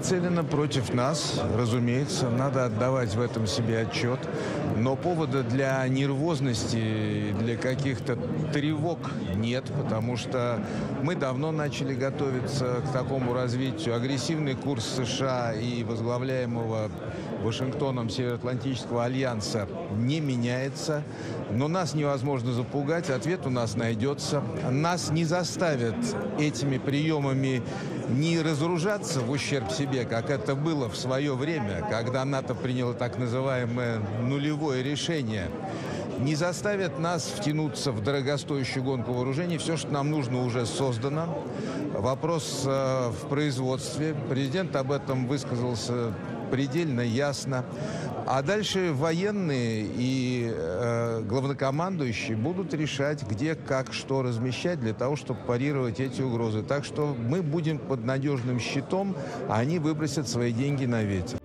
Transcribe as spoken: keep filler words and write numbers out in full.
нацелена против нас, разумеется, надо отдавать в этом себе отчет. Но повода для нервозности, для каких-то тревог нет, потому что мы давно начали готовиться к такому развитию. Агрессивный курс США и возглавляемого Вашингтоном Североатлантического альянса не меняется, но нас невозможно запугать, ответ у нас найдется. Нас не заставят этими приемами не разоружаться в ущерб себе, как это было в свое время, когда НАТО приняло так называемое нулевое решение. Не заставят нас втянуться в дорогостоящую гонку вооружений. Все, что нам нужно, уже создано. Вопрос э, в производстве. Президент об этом высказался предельно ясно. А дальше военные и э, главнокомандующие будут решать, где, как, что размещать для того, чтобы парировать эти угрозы. Так что мы будем под надежным щитом, а они выбросят свои деньги на ветер.